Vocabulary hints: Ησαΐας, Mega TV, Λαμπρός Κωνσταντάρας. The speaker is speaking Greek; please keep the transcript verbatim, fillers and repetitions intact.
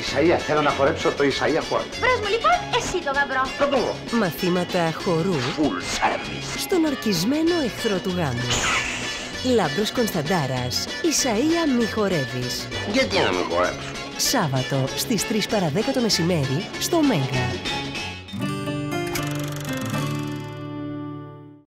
Ισαΐα, θέλω να χορέψω το Ισαΐα χορ. Βρες μου λοιπόν εσύ το γαμπρό. Θα το βρω. Μαθήματα χορού. Full service. Στον ορκισμένο εχθρό του γάμου. Λαμπρός Κωνσταντάρας. Ισαΐα μη χορεύεις. Γιατί να μην χορέψω. Σάββατο στις τρεις παρά δέκα το μεσημέρι στο Mega.